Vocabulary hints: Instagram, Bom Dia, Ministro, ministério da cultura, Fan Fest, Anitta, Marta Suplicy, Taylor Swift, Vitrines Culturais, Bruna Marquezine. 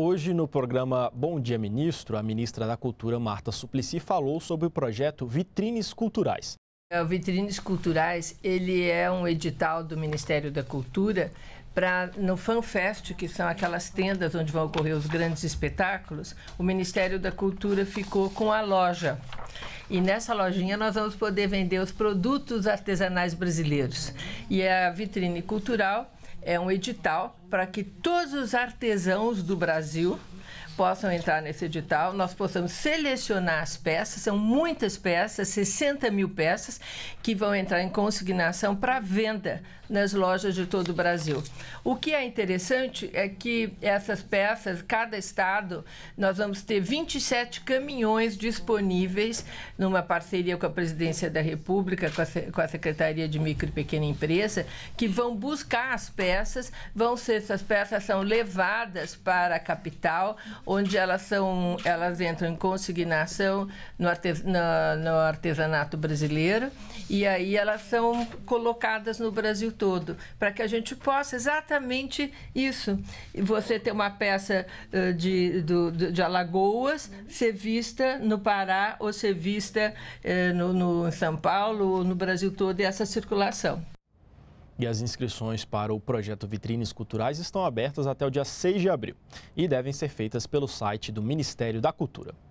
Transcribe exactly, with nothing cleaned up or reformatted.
Hoje, no programa Bom Dia, Ministro, a ministra da Cultura, Marta Suplicy, falou sobre o projeto Vitrines Culturais. O Vitrines Culturais, ele é um edital do Ministério da Cultura para, no Fan Fest, que são aquelas tendas onde vão ocorrer os grandes espetáculos, o Ministério da Cultura ficou com a loja. E nessa lojinha nós vamos poder vender os produtos artesanais brasileiros. E a Vitrine Cultural é um edital para que todos os artesãos do Brasil possam entrar nesse edital, nós possamos selecionar as peças, são muitas peças, sessenta mil peças, que vão entrar em consignação para venda nas lojas de todo o Brasil. O que é interessante é que essas peças, cada estado, nós vamos ter vinte e sete caminhões disponíveis numa parceria com a Presidência da República, com a, com a Secretaria de Micro e Pequena Empresa, que vão buscar as peças, vão ser, essas peças são levadas para a capital, onde elas, são, elas entram em consignação no, artes, no, no artesanato brasileiro, e aí elas são colocadas no Brasil todo, para que a gente possa exatamente isso. Você ter uma peça de, de, de Alagoas ser vista no Pará ou ser vista no, no São Paulo ou no Brasil todo, e essa circulação. E as inscrições para o projeto Vitrines Culturais estão abertas até o dia seis de abril e devem ser feitas pelo site do Ministério da Cultura.